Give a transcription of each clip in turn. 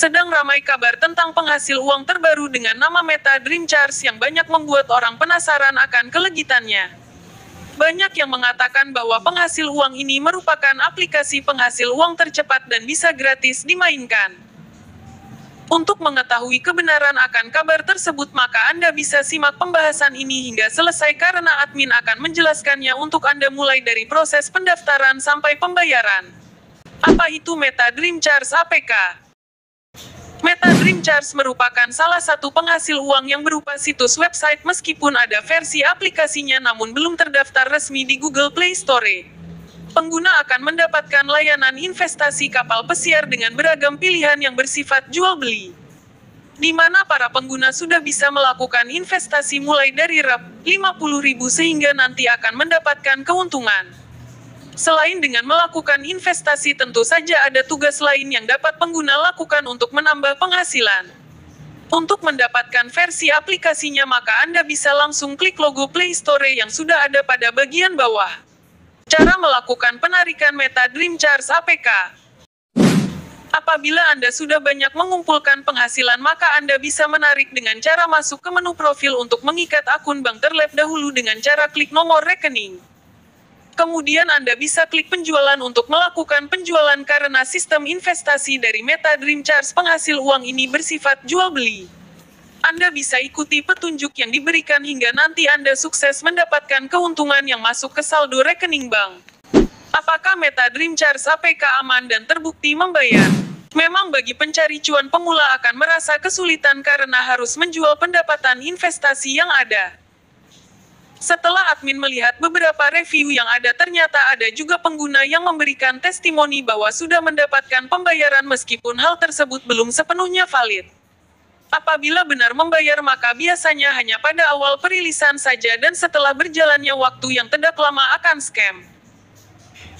Sedang ramai kabar tentang penghasil uang terbaru dengan nama Meta Dream Cars yang banyak membuat orang penasaran akan kelegitannya. Banyak yang mengatakan bahwa penghasil uang ini merupakan aplikasi penghasil uang tercepat dan bisa gratis dimainkan. Untuk mengetahui kebenaran akan kabar tersebut, maka Anda bisa simak pembahasan ini hingga selesai karena admin akan menjelaskannya untuk Anda mulai dari proses pendaftaran sampai pembayaran. Apa itu Meta Dream Cars APK? Meta Dream Cars merupakan salah satu penghasil uang yang berupa situs website meskipun ada versi aplikasinya namun belum terdaftar resmi di Google Play Store. Pengguna akan mendapatkan layanan investasi kapal pesiar dengan beragam pilihan yang bersifat jual-beli, di mana para pengguna sudah bisa melakukan investasi mulai dari Rp50.000 sehingga nanti akan mendapatkan keuntungan. Selain dengan melakukan investasi, tentu saja ada tugas lain yang dapat pengguna lakukan untuk menambah penghasilan. Untuk mendapatkan versi aplikasinya, maka Anda bisa langsung klik logo Play Store yang sudah ada pada bagian bawah. Cara melakukan penarikan Meta Dream Cars APK. Apabila Anda sudah banyak mengumpulkan penghasilan, maka Anda bisa menarik dengan cara masuk ke menu profil untuk mengikat akun bank terlebih dahulu dengan cara klik nomor rekening. Kemudian Anda bisa klik penjualan untuk melakukan penjualan karena sistem investasi dari Meta Dream Cars penghasil uang ini bersifat jual-beli. Anda bisa ikuti petunjuk yang diberikan hingga nanti Anda sukses mendapatkan keuntungan yang masuk ke saldo rekening bank. Apakah Meta Dream Cars APK aman dan terbukti membayar? Memang bagi pencari cuan pemula akan merasa kesulitan karena harus menjual pendapatan investasi yang ada. Setelah admin melihat beberapa review yang ada, ternyata ada juga pengguna yang memberikan testimoni bahwa sudah mendapatkan pembayaran meskipun hal tersebut belum sepenuhnya valid. Apabila benar membayar, maka biasanya hanya pada awal perilisan saja dan setelah berjalannya waktu yang tidak lama akan scam.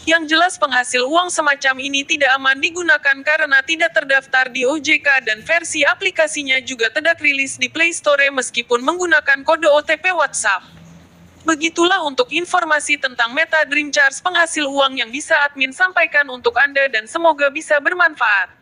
Yang jelas penghasil uang semacam ini tidak aman digunakan karena tidak terdaftar di OJK dan versi aplikasinya juga tidak rilis di Play Store meskipun menggunakan kode OTP WhatsApp. Begitulah untuk informasi tentang Meta Dream Cars penghasil uang yang bisa admin sampaikan untuk Anda dan semoga bisa bermanfaat.